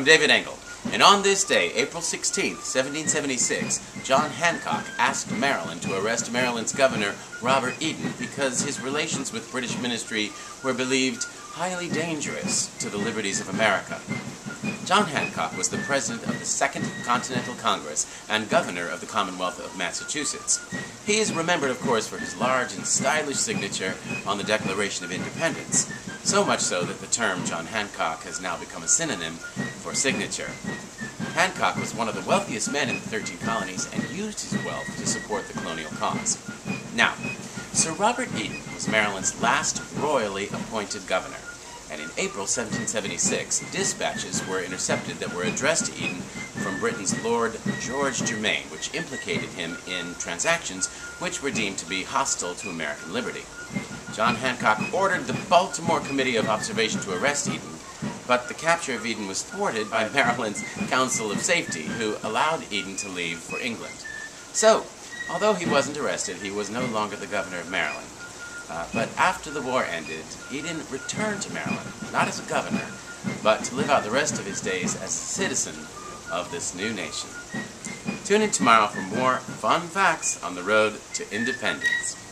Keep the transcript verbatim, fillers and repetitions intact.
I'm David Engel, and on this day, April sixteenth, seventeen seventy-six, John Hancock asked Maryland to arrest Maryland's governor, Robert Eden, because his relations with British ministry were believed highly dangerous to the liberties of America. John Hancock was the president of the Second Continental Congress and governor of the Commonwealth of Massachusetts. He is remembered, of course, for his large and stylish signature on the Declaration of Independence, so much so that the term John Hancock has now become a synonym for signature. Hancock was one of the wealthiest men in the thirteen colonies and used his wealth to support the colonial cause. Now, Sir Robert Eden was Maryland's last royally appointed governor, and in April seventeen seventy-six, dispatches were intercepted that were addressed to Eden from Britain's Lord George Germain, which implicated him in transactions which were deemed to be hostile to American liberty. John Hancock ordered the Baltimore Committee of Observation to arrest Eden, but the capture of Eden was thwarted by Maryland's Council of Safety, who allowed Eden to leave for England. So, although he wasn't arrested, he was no longer the governor of Maryland. Uh, but after the war ended, Eden returned to Maryland, not as a governor, but to live out the rest of his days as a citizen of this new nation. Tune in tomorrow for more fun facts on the road to independence.